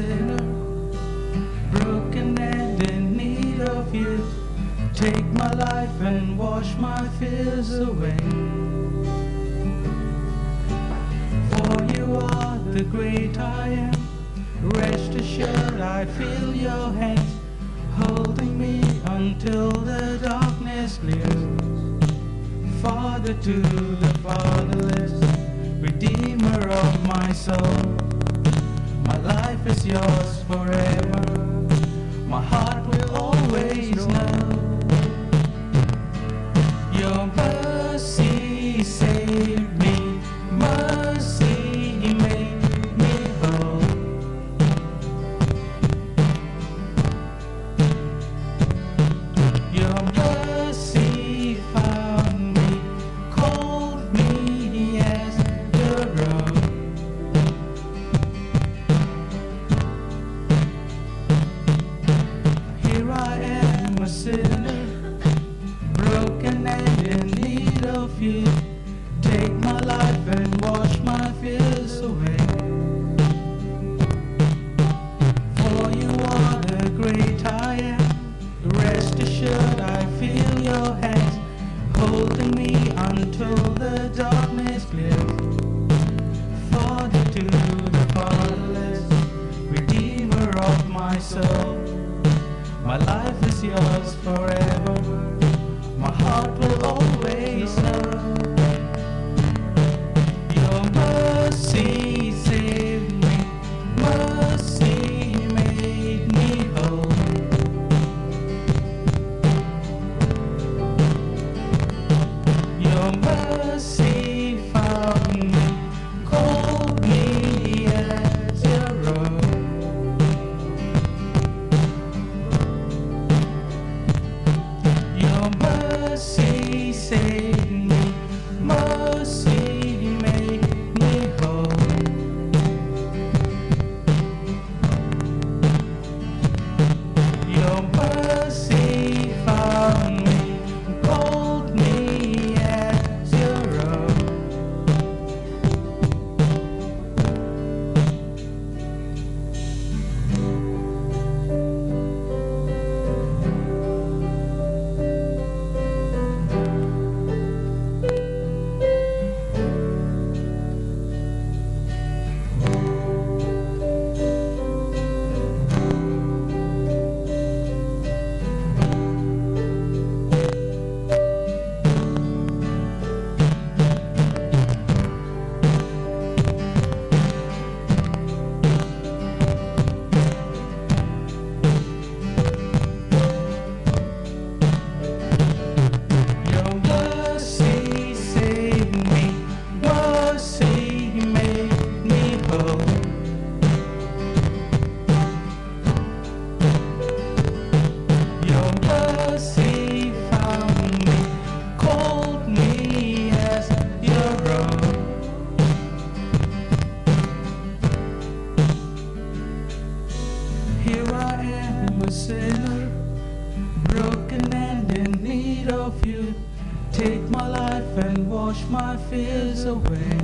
sinner, broken and in need of you. Take my life and wash my fears away. For you are the great I am. Rest assured I feel your hands holding me until the darkness clears. Father to the fatherless, Redeemer of my soul, my life is yours forever, my heart will always know. Your mercy saved me, mercy made me whole. Your mercy found me, called me as the road. A sinner, broken and in need of you. Take my life and wash my fears away. For you are the great I am. Rest assured I feel your hands holding me until the darkness clears. Father to the fatherless, Redeemer of my soul, my life is yours forever, my heart will always know. Your mercy saved me, mercy made me whole. Your mercy found me, called me as your own. Mercy saved me, mercy made me whole. Your mercy found me, called me as your own. Sinner, broken and in need of you. Take my life and wash my fears away.